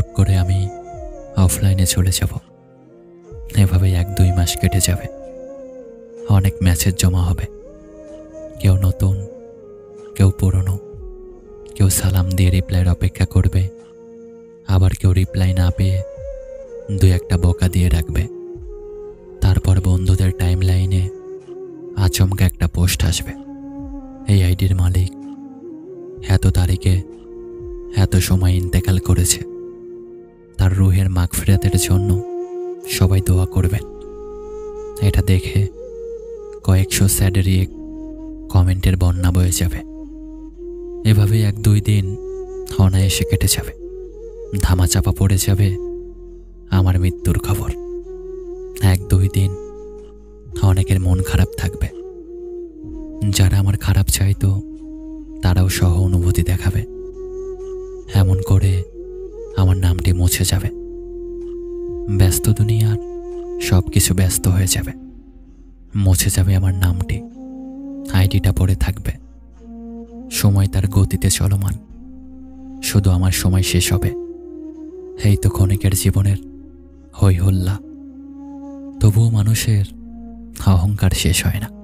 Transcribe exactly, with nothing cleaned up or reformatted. হুট করে আমি অফলাইনে চলে যাব। এভাবে এক দুই মাস কেটে যাবে, অনেক মেসেজ জমা হবে, কেউ নতুন, কেউ পুরনো, কেউ সালাম দিয়ে রিপ্লাইয়ের অপেক্ষা করবে, আবার কেউ রিপ্লাই না পেয়ে দু একটা বকা দিয়ে রাখবে। তারপর বন্ধুদের টাইম লাইনে আচমকা একটা পোস্ট আসবে, এই আইডির মালিক এত তারিখে এত সময় ইন্তেকাল করেছে, তার রুহের মাগফিরাতের জন্য সবাই দোয়া করবেন। এটা দেখে কয়েকশো স্যাডেরই এক কমেন্টের বন্যা বয়ে যাবে। এভাবে এক দুই দিন অনায়াসে কেটে যাবে। ধামা চাপা পড়ে যাবে আমার মৃত্যুর খবর। এক দুই দিন অনেকের মন খারাপ থাকবে, যারা আমার খারাপ চাইতো তারাও সহ অনুভূতি দেখাবে। এমন করে আমার নামটি মুছে যাবে। ব্যস্ত দুনিয়ার সব কিছু ব্যস্ত হয়ে যাবে, মুছে যাবে আমার নামটি, আইডিটা পড়ে থাকবে। সময় তার গতিতে চলমান, শুধু আমার সময় শেষ হবে। এই তো ক্ষণিকের জীবনের হই হল্লা। তবুও মানুষের অহংকার শেষ হয় না।